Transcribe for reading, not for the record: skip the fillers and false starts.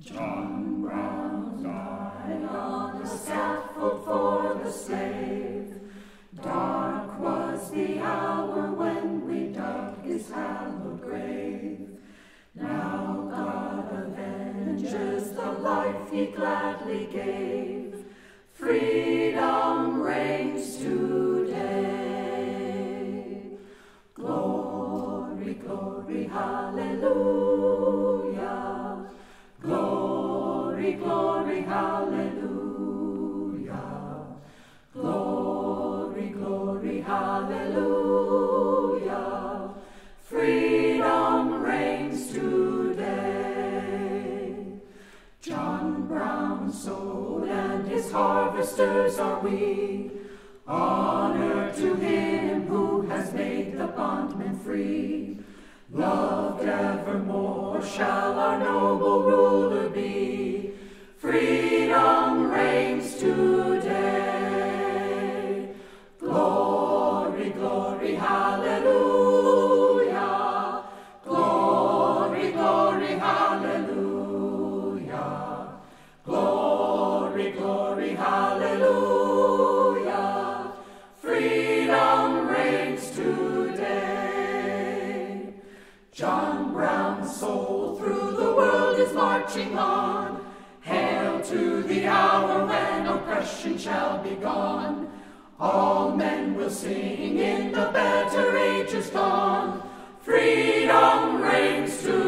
John Brown died on the scaffold for the slave. Dark was the hour when we dug his hallowed grave. Now God avenges the life he gladly gave. Freedom reigns today. Glory, glory, hallelujah. Glory, glory, hallelujah. Glory, glory, hallelujah. Freedom reigns today. John Brown sold and his harvesters are we. Honor to him who has made the bondman free. Loved evermore shall our noble ruler be. Freedom reigns today. Glory, glory, hallelujah. Glory, glory, hallelujah. Glory, glory, hallelujah. Freedom reigns today. John Brown's soul through the world is marching on. Hail to the hour when oppression shall be gone. All men will sing in the better ages gone. Freedom reigns to